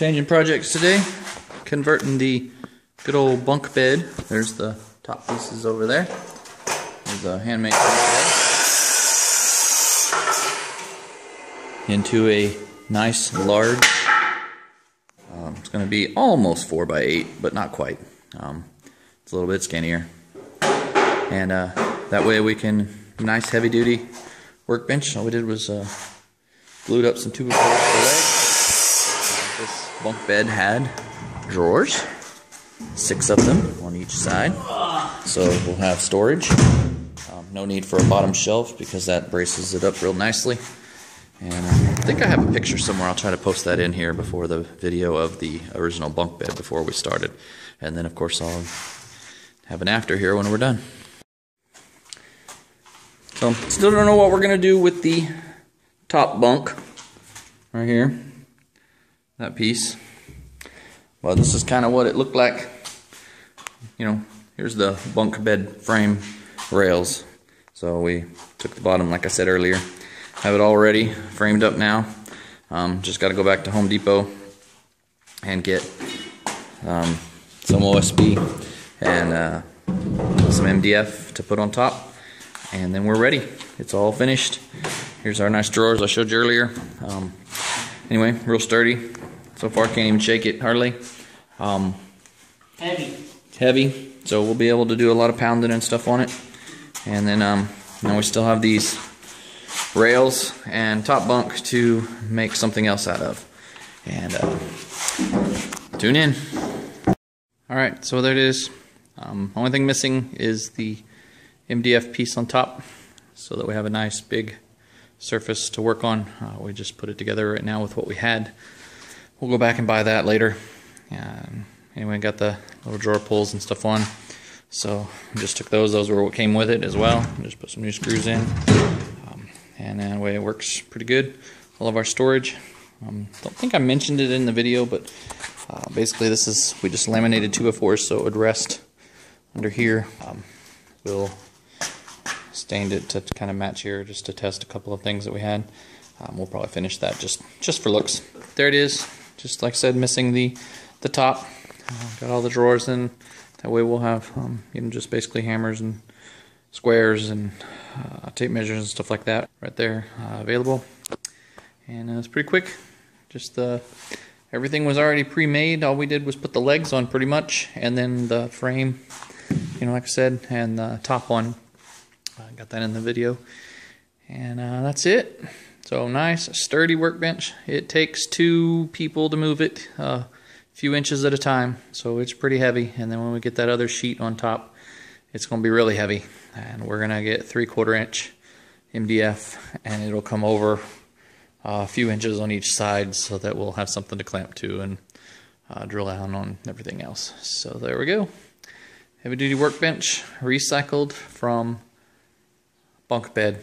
Changing projects today, converting the good old bunk bed. There's the top pieces over there. There's a handmade bunk bed into a nice large. It's going to be almost 4x8, but not quite. It's a little bit skinnier, and that way we can nice heavy duty workbench. All we did was glued up some tuba boards for legs. This bunk bed had drawers, 6 of them on each side, so we'll have storage. No need for a bottom shelf because that braces it up real nicely. And I think I have a picture somewhere. I'll try to post that in here before the video of the original bunk bed before we started. And then, of course, I'll have an after here when we're done. So, still don't know what we're going to do with the top bunk right here, that piece. Well, this is kind of what it looked like. You know, here's the bunk bed frame rails. So we took the bottom, like I said earlier. Have it all ready, framed up now. Just got to go back to Home Depot and get some OSB and some MDF to put on top, and then we're ready. It's all finished. Here's our nice drawers I showed you earlier. Anyway, real sturdy. So far, can't even shake it hardly. Heavy. It's heavy, so we'll be able to do a lot of pounding and stuff on it. And then now we still have these rails and top bunk to make something else out of. And tune in. Alright, so there it is. Only thing missing is the MDF piece on top so that we have a nice big surface to work on. We just put it together right now with what we had. We'll go back and buy that later. Anyway, got the little drawer pulls and stuff on. So just took those. Those were what came with it as well. Just put some new screws in. And that way it works pretty good. All of our storage. Don't think I mentioned it in the video, but basically this is, we just laminated 2x4s so it would rest under here. We'll stain it to kind of match here just to test a couple of things that we had. We'll probably finish that just for looks. There it is. Just like I said, missing the top. Got all the drawers in. That way we'll have you know, just basically hammers and squares and tape measures and stuff like that right there available. And it's pretty quick. Just everything was already pre-made. All we did was put the legs on pretty much, and then the frame, you know, like I said, and the top on. I got that in the video. And that's it. So nice sturdy workbench. It takes 2 people to move it a few inches at a time, so it's pretty heavy. And then when we get that other sheet on top, it's going to be really heavy, and we're going to get 3/4 inch MDF, and it'll come over a few inches on each side so that we'll have something to clamp to and drill down on everything else. So there we go. Heavy duty workbench recycled from bunk bed.